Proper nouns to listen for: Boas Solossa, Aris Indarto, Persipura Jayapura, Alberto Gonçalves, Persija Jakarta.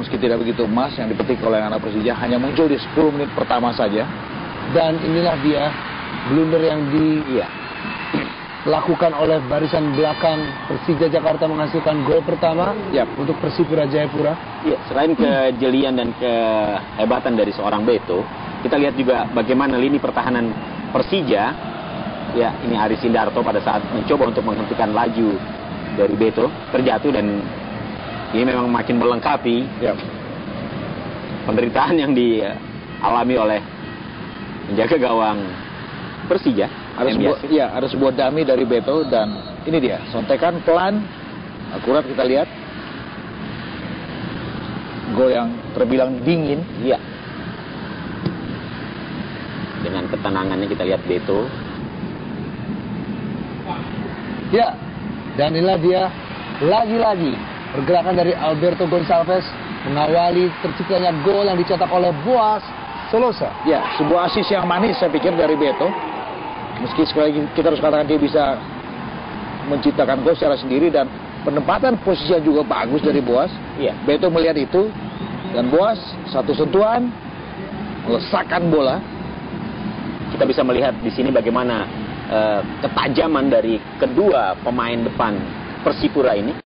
meski tidak begitu emas yang dipetik oleh anak Persija hanya muncul di 10 menit pertama saja. Dan inilah dia blunder yang dilakukan oleh barisan belakang Persija Jakarta, menghasilkan gol pertama untuk Persipura Jayapura. Selain kejelian dan kehebatan dari seorang Beto, kita lihat juga bagaimana lini pertahanan Persija. Ya, ini Aris Indarto pada saat mencoba untuk menghentikan laju dari Beto terjatuh, dan ini memang makin melengkapi penderitaan yang dialami oleh penjaga gawang Persija. Ada sebuah dummy dari Beto, dan ini dia sontekan pelan akurat. Kita lihat gol yang terbilang dingin dengan ketenangannya. Kita lihat Beto. Ya, dan inilah dia lagi-lagi pergerakan dari Alberto Gonçalves mengawali terciptanya gol yang dicetak oleh Boas Solossa. Ya, sebuah assist yang manis saya pikir dari Beto. Meski sekali lagi kita harus katakan dia bisa menciptakan gol secara sendiri, dan penempatan posisi yang juga bagus dari Boas. Beto melihat itu, dan Boas satu sentuhan melesakkan bola. Kita bisa melihat di sini bagaimana ketajaman dari kedua pemain depan Persipura ini.